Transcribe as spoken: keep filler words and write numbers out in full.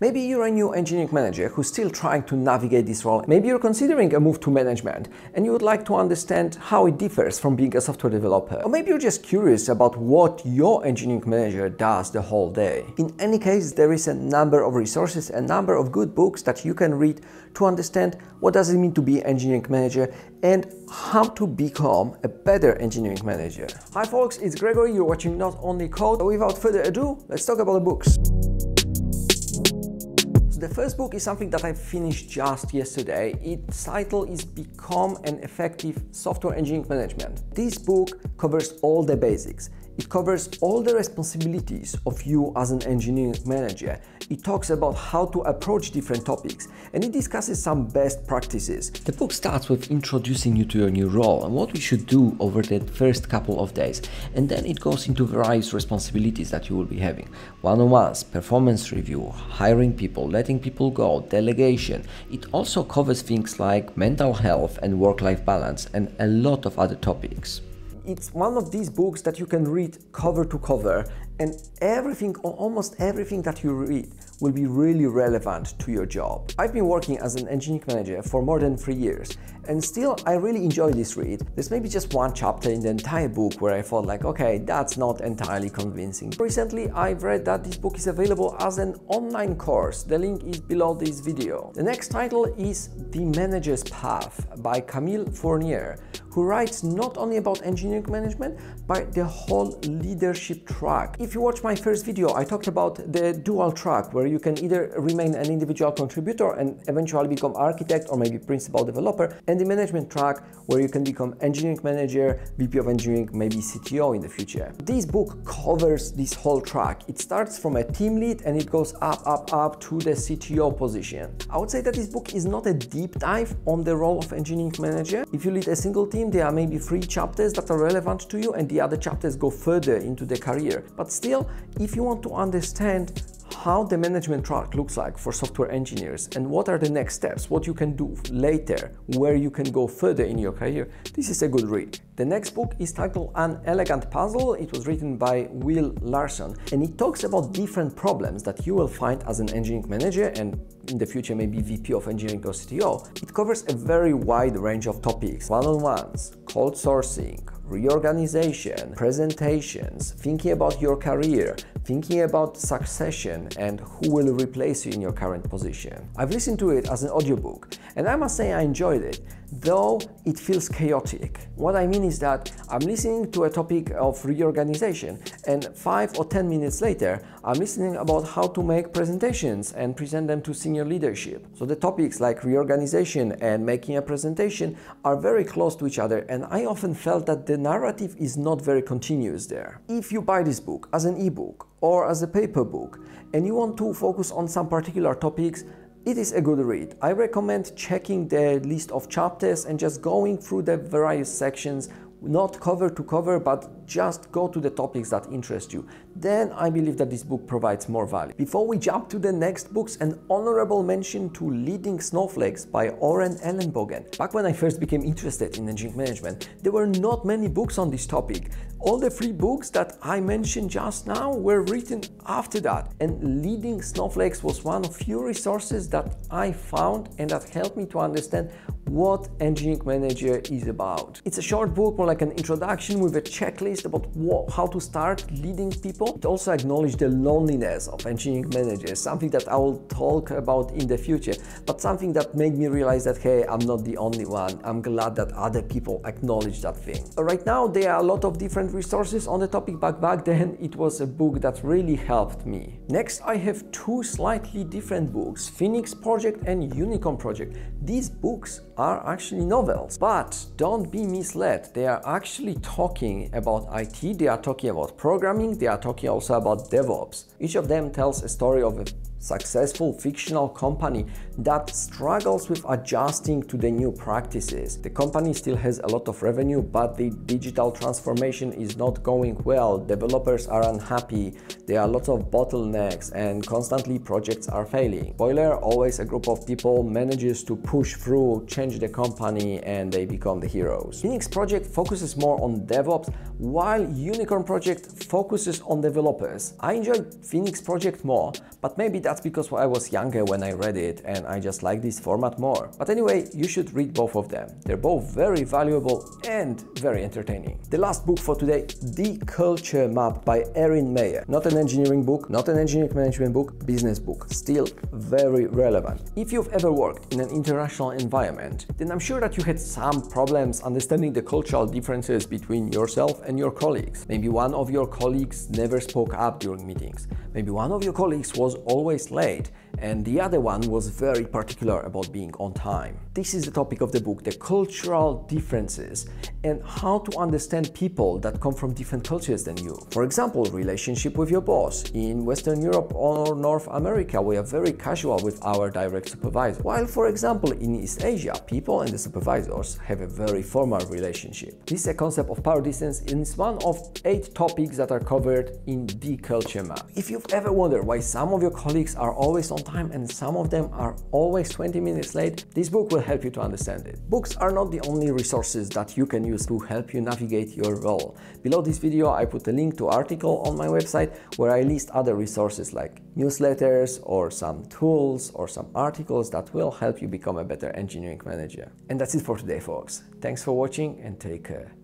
Maybe you're a new engineering manager who's still trying to navigate this role. Maybe you're considering a move to management and you would like to understand how it differs from being a software developer. Or maybe you're just curious about what your engineering manager does the whole day. In any case, there is a number of resources, a number of good books that you can read to understand what does it mean to be an engineering manager and how to become a better engineering manager. Hi folks, it's Gregory, you're watching Not Only Code. So without further ado, let's talk about the books. The first book is something that I finished just yesterday. Its title is Become an Effective Software Engineering Management. This book covers all the basics. It covers all the responsibilities of you as an engineering manager. It talks about how to approach different topics and it discusses some best practices. The book starts with introducing you to your new role and what we should do over the first couple of days. And then it goes into various responsibilities that you will be having. One-on-ones, performance review, hiring people, letting people go, delegation. It also covers things like mental health and work-life balance and a lot of other topics. It's one of these books that you can read cover to cover, and everything or almost everything that you read will be really relevant to your job. I've been working as an engineering manager for more than three years and still I really enjoy this read. There's maybe just one chapter in the entire book where I thought like, okay, that's not entirely convincing. Recently, I've read that this book is available as an online course. The link is below this video. The next title is The Manager's Path by Camille Fournier, who writes not only about engineering management, but the whole leadership track. If you watch my first video, I talked about the dual track where you can either remain an individual contributor and eventually become architect or maybe principal developer, and the management track where you can become engineering manager, V P of engineering, maybe C T O in the future. This book covers this whole track. It starts from a team lead and it goes up, up, up to the C T O position. I would say that this book is not a deep dive on the role of engineering manager. If you lead a single team, there are maybe three chapters that are relevant to you and the other chapters go further into the career. But still, if you want to understand how the management track looks like for software engineers and what are the next steps, what you can do later, where you can go further in your career, this is a good read. The next book is titled An Elegant Puzzle. It was written by Will Larson and it talks about different problems that you will find as an engineering manager and in the future maybe V P of engineering or C T O. It covers a very wide range of topics: one-on-ones, cold sourcing, reorganization, presentations, thinking about your career, thinking about succession and who will replace you in your current position. I've listened to it as an audiobook and I must say I enjoyed it, though it feels chaotic. What I mean is that I'm listening to a topic of reorganization and five or ten minutes later I'm listening about how to make presentations and present them to senior leadership. So the topics like reorganization and making a presentation are very close to each other and I often felt that the narrative is not very continuous there. If you buy this book as an ebook or as a paper book and you want to focus on some particular topics, it is a good read. I recommend checking the list of chapters and just going through the various sections, not cover to cover, but just go to the topics that interest you. Then I believe that this book provides more value. Before we jump to the next books, an honorable mention to Leading Snowflakes by Oren Ellenbogen. Back when I first became interested in engineering management, there were not many books on this topic. All the three books that I mentioned just now were written after that. And Leading Snowflakes was one of few resources that I found and that helped me to understand what engineering manager is about. It's a short book, more like an introduction with a checklist about what, how to start leading people. It also acknowledges the loneliness of engineering managers, something that I will talk about in the future, but something that made me realize that, hey, I'm not the only one. I'm glad that other people acknowledge that thing. Right now, there are a lot of different resources on the topic, but back then it was a book that really helped me. Next, I have two slightly different books, Phoenix Project and Unicorn Project. These books are actually novels, but don't be misled. They are actually talking about I T, they are talking about programming, they are talking also about DevOps. Each of them tells a story of a successful fictional company that struggles with adjusting to the new practices. The company still has a lot of revenue, but the digital transformation is not going well. Developers are unhappy. There are lots of bottlenecks and constantly projects are failing. Spoiler, always a group of people manages to push through, change the company, and they become the heroes. Phoenix Project focuses more on DevOps, while Unicorn Project focuses on developers. I enjoyed Phoenix Project more, but maybe that's because I was younger when I read it and I just like this format more. But anyway, you should read both of them. They're both very valuable and very entertaining. The last book for today, The Culture Map by Erin Meyer. Not an engineering book, not an engineering management book, business book. Still very relevant. If you've ever worked in an international environment, then I'm sure that you had some problems understanding the cultural differences between yourself and your colleagues. Maybe one of your colleagues never spoke up during meetings. Maybe one of your colleagues was always late and the other one was very particular about being on time. This is the topic of the book, the cultural differences and how to understand people that come from different cultures than you. For example, relationship with your boss. In Western Europe or North America, we are very casual with our direct supervisor. While, for example, in East Asia, people and the supervisors have a very formal relationship. This is a concept of power distance and it's one of eight topics that are covered in The Culture Map. If you've ever wondered why some of your colleagues are always on time and some of them are always twenty minutes late, this book will help you to understand it. Books are not the only resources that you can use to help you navigate your role. Below this video, I put a link to an article on my website where I list other resources like newsletters or some tools or some articles that will help you become a better engineering manager. And that's it for today, folks. Thanks for watching and take care.